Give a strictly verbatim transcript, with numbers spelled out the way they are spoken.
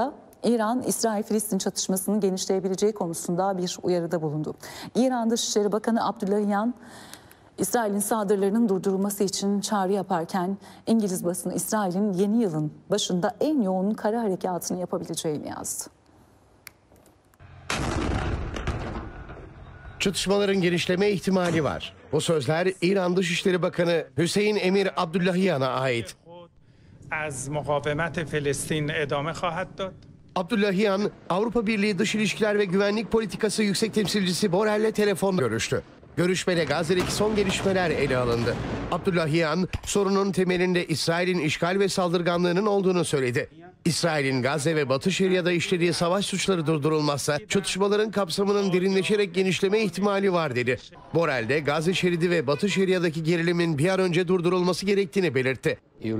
da İran, İsrail-Filistin çatışmasının genişleyebileceği konusunda bir uyarıda bulundu. İran Dışişleri Bakanı Abdullahiyan, İsrail'in saldırılarının durdurulması için çağrı yaparken İngiliz basını İsrail'in yeni yılın başında en yoğun kara harekatını yapabileceğini yazdı. Çatışmaların genişleme ihtimali var. Bu sözler İran Dışişleri Bakanı Hüseyin Emir Abdullahiyan'a ait. Abdullahiyan, Avrupa Birliği Dış İlişkiler ve Güvenlik Politikası Yüksek Temsilcisi Borrell'le telefonla görüştü. Görüşmede Gazze'deki son gelişmeler ele alındı. Abdullahiyan, sorunun temelinde İsrail'in işgal ve saldırganlığının olduğunu söyledi. İsrail'in Gazze ve Batı Şeria'da işlediği savaş suçları durdurulmazsa çatışmaların kapsamının derinleşerek genişleme ihtimali var dedi. Borrell de Gazze Şeridi ve Batı Şeria'daki gerilimin bir an önce durdurulması gerektiğini belirtti.